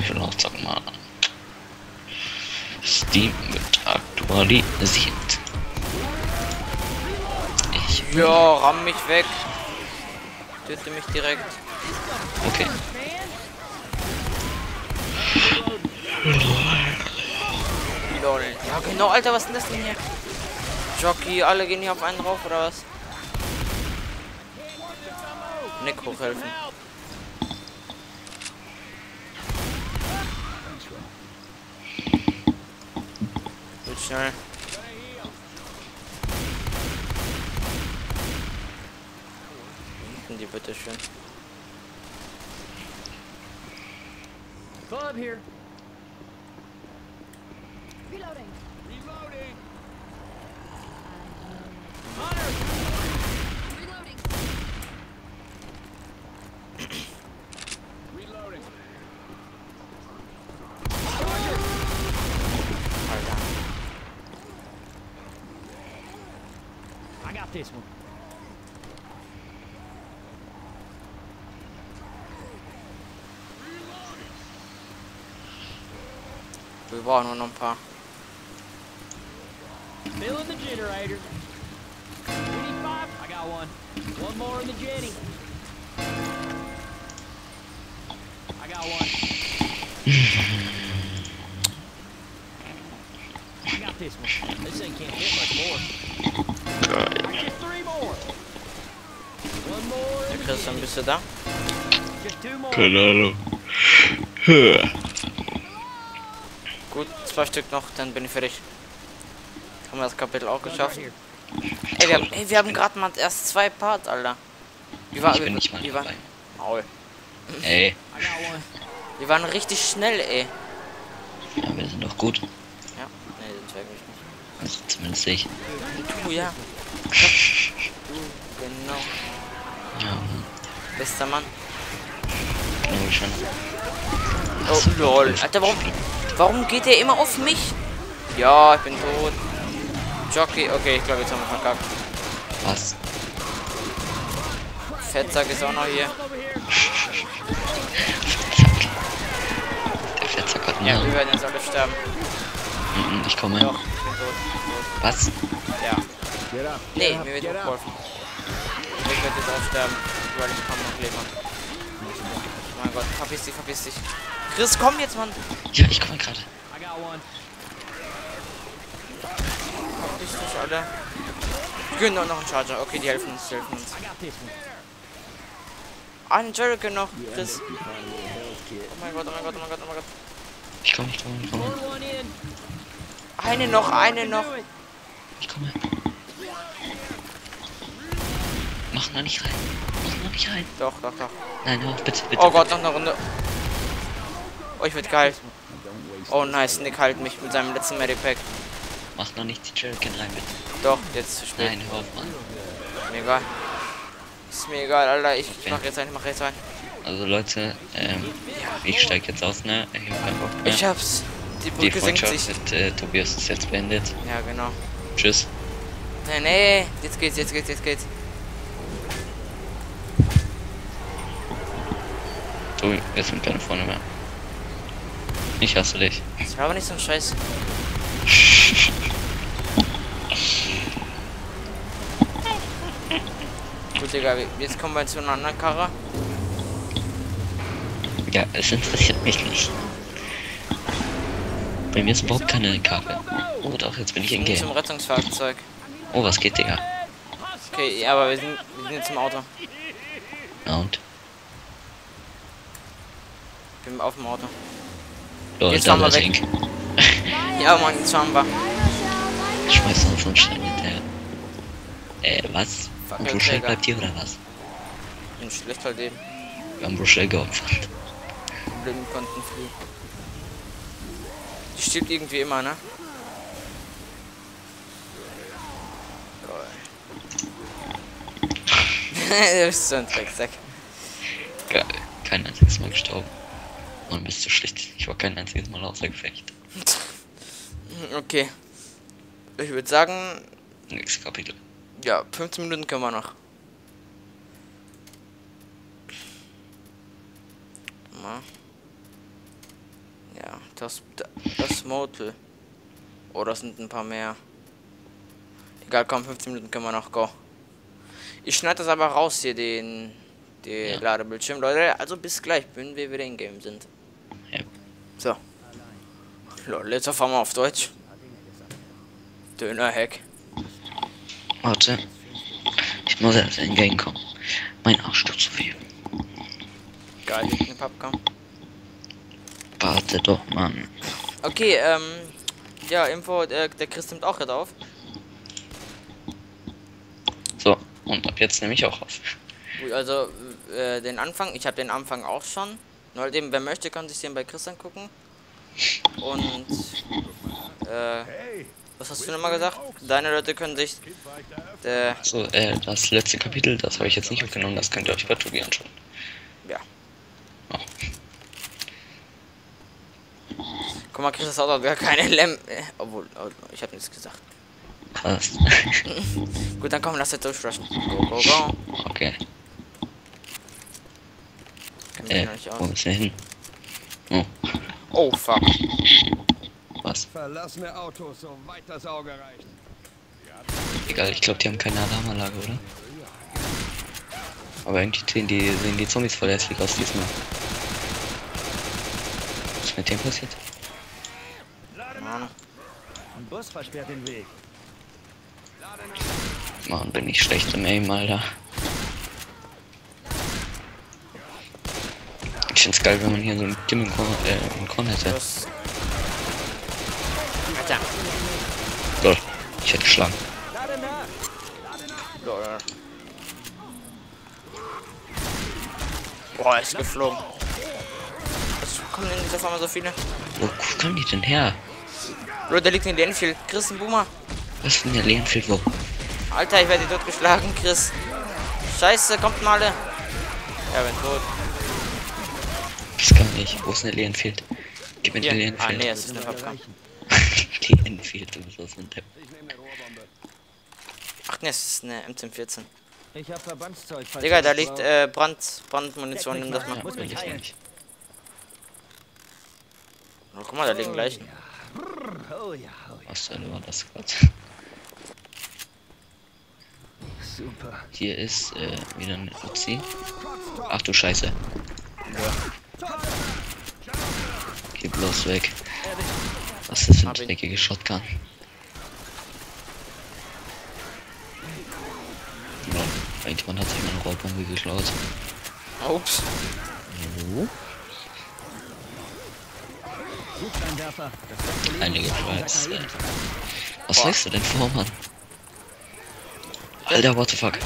Ich will auch sagen mal Steam wird aktualisiert. Ja, ramm mich weg. Töte mich direkt. Okay. Lol. Ja, genau, Alter, was ist denn das denn hier? Jockey, alle gehen hier auf einen drauf, oder was? Nick, hochhelfen. Gut, schnell. Die bitte schön. Club here. Reloading. Reloading. Hunter. Reloading. Reloading. I got this one. Wir brauchen nur noch ein paar. Christian, bist du da? Keine Ahnung. Gut, 2 Stück noch, dann bin ich fertig. Haben wir das Kapitel auch geschafft? Ey, wir haben gerade mal erst 2 Parts, Alter. Wir waren richtig schnell, ey. Ja, wir sind doch gut. Ja, nee, sind wir eigentlich nicht. Also zumindest ich. Du, ja. Du, genau. Ja. Bester Mann. Glaube schon. Oh, lol. Alter, warum geht der immer auf mich? Ja, ich bin tot. Jockey, okay, ich glaube, jetzt haben wir verkackt. Was? Fettsack ist auch noch hier. Der Fettsack hat mehr. Ja, wir werden jetzt alle sterben. Ich komme hin. Doch, ich bin tot. Was? Ja. Nee, mir wird geholfen. Ich werde jetzt auch sterben, weil ich kaum noch leben habe. Oh mein Gott, verpiss dich, verpiss dich. Chris, komm jetzt, Mann! Ja, ich komme gerade. Ist nicht, Alter. Genau, noch ein Charger. Okay, die helfen uns, helfen uns. Ein Jericho noch, Chris. Oh mein Gott, oh mein Gott, oh mein Gott, oh mein Gott. Ich komme, ich komme, ich komme. Eine noch, eine noch. Ich komme. Mach noch nicht rein. Mach noch nicht rein. Doch, doch, doch. Nein, doch, bitte, bitte. Oh Gott, bitte. Noch eine Runde. Oh, ich werd geil. Oh nice, Nick halt mich mit seinem letzten Medipack. Mach noch nicht die Jerrycan rein, bitte. Doch, jetzt zu spät. Nein, überhaupt mal. Mega. Ist mir egal, Alter. Ich mach jetzt ein, ich mach jetzt ein. Also Leute, ich steig jetzt aus, ne? Ich hab keinen Bock mehr. Ich hab's. Die Brücke sinkt sich. Mit, Tobias ist jetzt beendet. Ja, genau. Tschüss. Nein, nee. Jetzt geht's, jetzt geht's, jetzt geht's. So, jetzt sind keine Freunde mehr. Ich hasse dich. Ich habe nicht so einen Scheiß. Gut, Digga, jetzt kommen wir zu einer anderen Karre. Ja, es interessiert mich nicht. Bei mir ist überhaupt keine Karre. Oh doch, jetzt bin ich in Game. Zum Rettungsfahrzeug. Oh, was geht, Digga? Okay, ja, aber wir sind jetzt im Auto. Na und? Ich bin auf dem Auto. Lol, jetzt fahren wir weg. Ja, Mann, jetzt fahren wir. Ich schmeiß noch so einen Stein hinterher. Was? Ein Bruchel bleibt hier, oder was? Ein schlechter Leben. Wir haben Bruchel geopfert. Die Blöden konnten fliehen. Die stirbt irgendwie immer, ne? Geil. Das ist so ein Drecksack. Geil. Kein einziges Mal gestorben. Man, bist du schlecht. Ich war kein einziges Mal außer Gefecht. Okay. Ich würde sagen... Nächstes Kapitel. Ja, 15 Minuten können wir noch. Na. Ja, das Motel. Oh, das sind ein paar mehr. Egal, komm, 15 Minuten können wir noch go. Ich schneide das aber raus hier, den ja. Ladebildschirm. Leute, also bis gleich, wenn wir wieder in Game sind. Ja. So. Leute, jetzt fahren wir auf Deutsch. Döner-Hack. Warte. Ich muss jetzt entgegenkommen. Mein Arsch tut zu viel. Geil, ich ne Pappkamm. Warte doch, Mann. Okay, ja, Info, der Chris nimmt auch gerade auf. So, und ab jetzt nehme ich auch auf. Gut, also, den Anfang, ich habe den Anfang auch schon. Nur halt eben, wer möchte, kann sich den bei Chris angucken. Und, was hast du nochmal gesagt? Deine Leute können sich... So, das letzte Kapitel, das habe ich jetzt nicht aufgenommen, das könnt ihr euch bei Tobi anschauen. Ja. Oh. Guck mal, Chris, das Auto hat gar keine Lämmen. Obwohl, ich habe nichts gesagt. Krass. Gut, dann komm, lass jetzt durchrushen. Go, go, go. Okay. Wo ist der hin? Oh. Oh, fuck. Was? Verlassene Autos, so weit das Auge reicht. Egal, ich glaube, die haben keine Alarmanlage, oder? Aber irgendwie sehen die Zombies voll hässlich aus diesmal. Was ist mit dem passiert? Mann. Ein Bus versperrt den Weg. Mann, bin ich schlecht im Aim, Alter. Ich find's geil, wenn man hier so einen Tim im Korn hätte. Lol, ich hätte geschlagen. Boah, er ist geflogen. Was kommen denn jetzt auf einmal so viele? Wo kommen die denn her? Leute, da liegt ein Lehnfield. Chris, ein Boomer. Was für ein Lehnfield, wo? Alter, ich werde dort geschlagen, Chris. Scheiße, kommt mal alle. Ja, bin tot. Das kann nicht. Wo ist eine Lehnfield? Gib mir den Lehnfield. Ah, nee, es ist eine Verpackung. Lehnfield, du sollst mit dem. Ach nee, es ist eine M14. Ich hab Verbandszeug. Digga, da liegt Brandmunition, nimm das mal. Ja, will ich nicht. Oh, guck mal, da liegen Leichen. Was denn war das gerade? Super. Hier ist wieder eine Uzi. Ach du Scheiße. Ja. Geh bloß weg. Was ist denn für eine dreckige Shotgun? Irgendwann hat sich meine Rohrbombe geklaut. Ups. Hallo? Einige Schweiz. Was sagst du denn vor, Mann? Alter, what the fuck?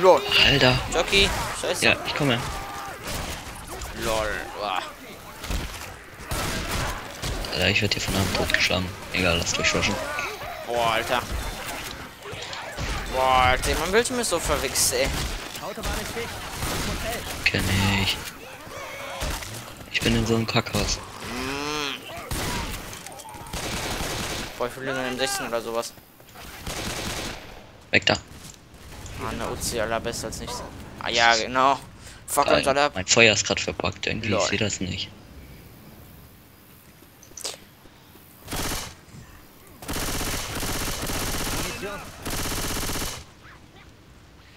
Lol. Alter. Jockey, scheiße. Ja, ich komme. Lol. Alter, ich werde hier von einem Tod geschlagen. Egal, lass durchwaschen. Boah, Alter. Boah, Alter, man will mich so verwichst, ey. Kenn ich. Ich bin in so einem Kackhaus. Boah, ich will in einem 16 oder sowas. Weg da. Mann, der Uzi allerbest als nichts. Ah ja, genau. Fuck uns alle ab. Mein Feuer ist gerade verpackt, irgendwie. Lord. Ich sehe das nicht.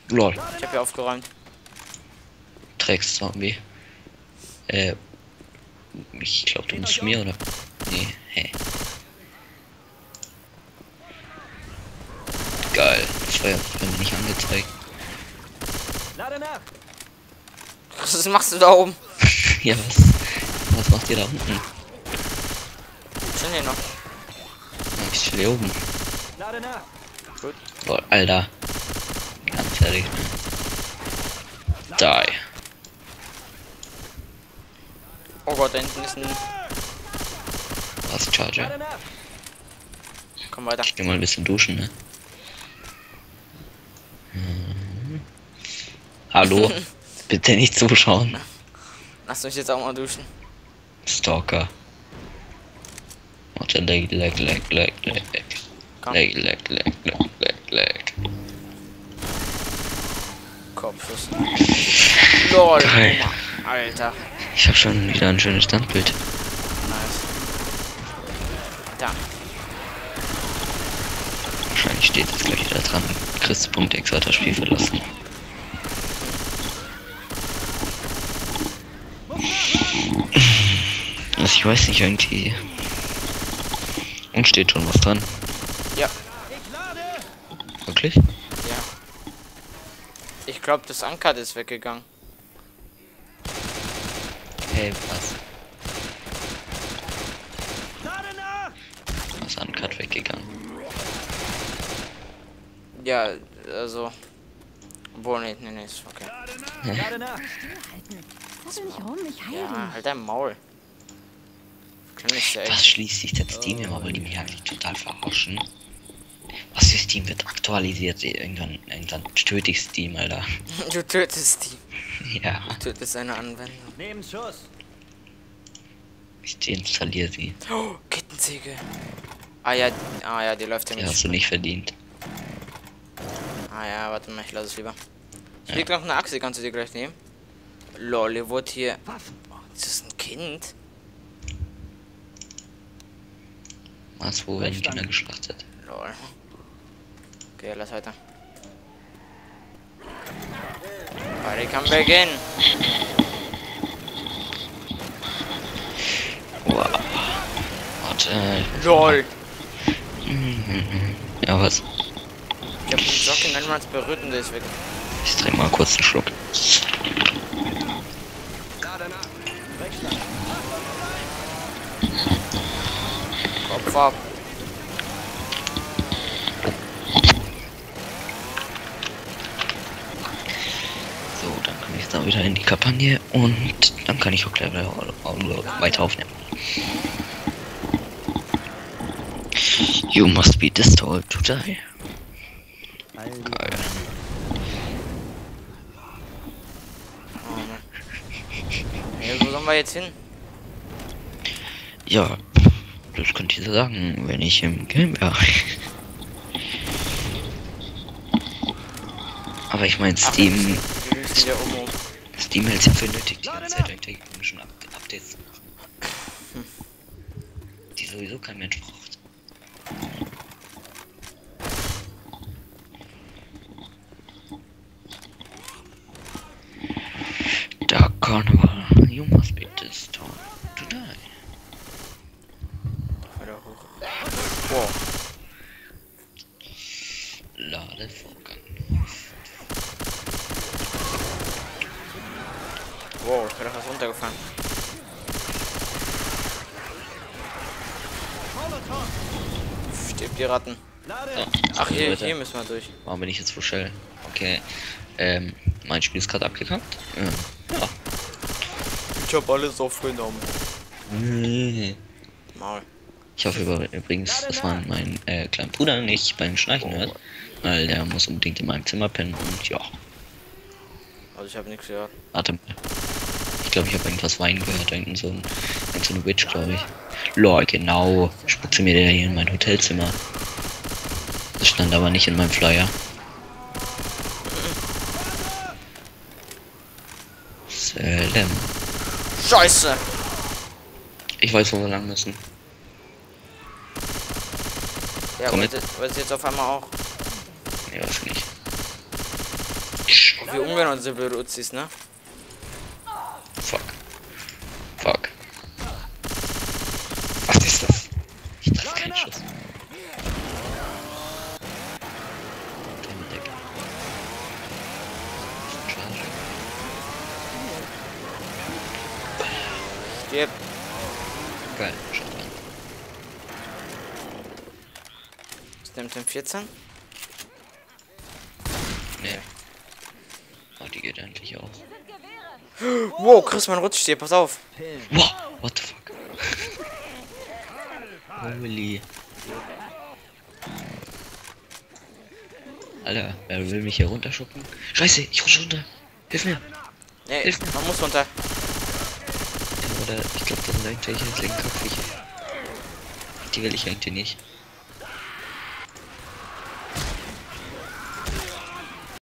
Lol. Ich hab hier aufgeräumt. Drecks-Zombie. Ich glaube, du musst zu mir, oder? Nee, hey. Geil. Das war ja nicht angezeigt. Lade nach! Was machst du da oben? Ja, was macht ihr da unten? Ich chill hier noch. Ich chill hier oben. Lade nach! Gut. Lol, Alter. Fertig. Die. Oh Gott, da hinten ist ein... Was, Charger? Komm weiter. Ich geh mal ein bisschen duschen, ne? Hm. Hallo? Bitte nicht zuschauen. Lass mich jetzt auch mal duschen. Stalker. Warte, leg. Kopfschuss. Lol. Geil. Alter. Ich habe schon wieder ein schönes Standbild. Nice. Da. Wahrscheinlich steht jetzt gleich wieder dran. Chris.exe hat das Spiel verlassen. Also ich weiß nicht, irgendwie. Und steht schon was dran. Ja. Wirklich? Ja. Ich glaube, das Anker ist weggegangen. Hey, was? Das Anker weggegangen. Ja, also. Boah, nee, ist okay. Ja, halt dein Maul. Was schließt sich denn Steam immer, weil die mich eigentlich total verarschen? Was für Steam wird aktualisiert? Irgendwann töte ich Steam, Alter. Du tötest Steam. Ja. Du tötest eine Anwendung. Nehmen Schuss. Ich deinstalliere sie. Oh, Kettensäge. Ah ja, die läuft ja nicht. Die hast du nicht verdient. Ah ja, warte mal, ich lasse es lieber. Es liegt noch eine Achse, kannst du dir gleich nehmen? Lol, wurde hier... Ist das ein Kind? Was, wo werden Kinder geschlachtet? Lol. Okay, lass weiter. Party kann beginnen. Wow. Warte. Lol. Ja, was? Ich hab den Sock in einmal berührt und der ist weg. Ich dreh mal kurz einen Schluck. Kopf ab. So, dann kann ich jetzt auch wieder in die Kampagne und dann kann ich auch gleich weiter aufnehmen. You must be destroyed today. Geil. Ja, wo sollen wir jetzt hin? Ja, das könnt ihr sagen, wenn ich im Game wäre. Aber ich meine, Steam hält sich für nötig, die ganze Zeit technischen Updates zu machen. Die sowieso kein Mensch braucht. Da Carnival, you must be this town today. Wow. Ladevorgang. Wow, ich bin doch was runtergefahren. Stirbt die Ratten. Ach, hier müssen wir durch. Warum bin ich jetzt vor Shell? Okay. Mein Spiel ist gerade abgekackt. Ja. Ich hab alles aufgenommen. Maul. Ich hoffe übrigens, dass man meinen kleinen Bruder nicht beim Schnarchen hört, weil der muss unbedingt in meinem Zimmer pennen und ja. Also ich habe nichts gehört. Warte mal. Ich glaube, ich habe irgendwas weinen gehört, irgend so ein Witch, glaube ich. Lol, genau. Spuckte mir der hier in mein Hotelzimmer. Das stand aber nicht in meinem Flyer. Salem. Scheiße! Ich weiß, wo wir lang müssen. Ja, aber ist jetzt auf einmal auch. Nee, weiß nicht. Und wie ungern unsere Bürozis, ne? Fuck. Was ist das? Ich treffe keinen Schuss. Stirb. Geil, schade. Mit dem 14? Nee. Oh, die geht endlich auf. Wow, Chris, mein Rutsch hier, pass auf. Wow, what the fuck? Holy. Alter, wer will mich hier runterschuppen? Scheiße, ich rutsche runter. Hilf mir. Nee, hilf mir. Man muss runter. Ja, oder ich glaube, das sind eigentlich linken Kopfviecher. Die will ich eigentlich nicht.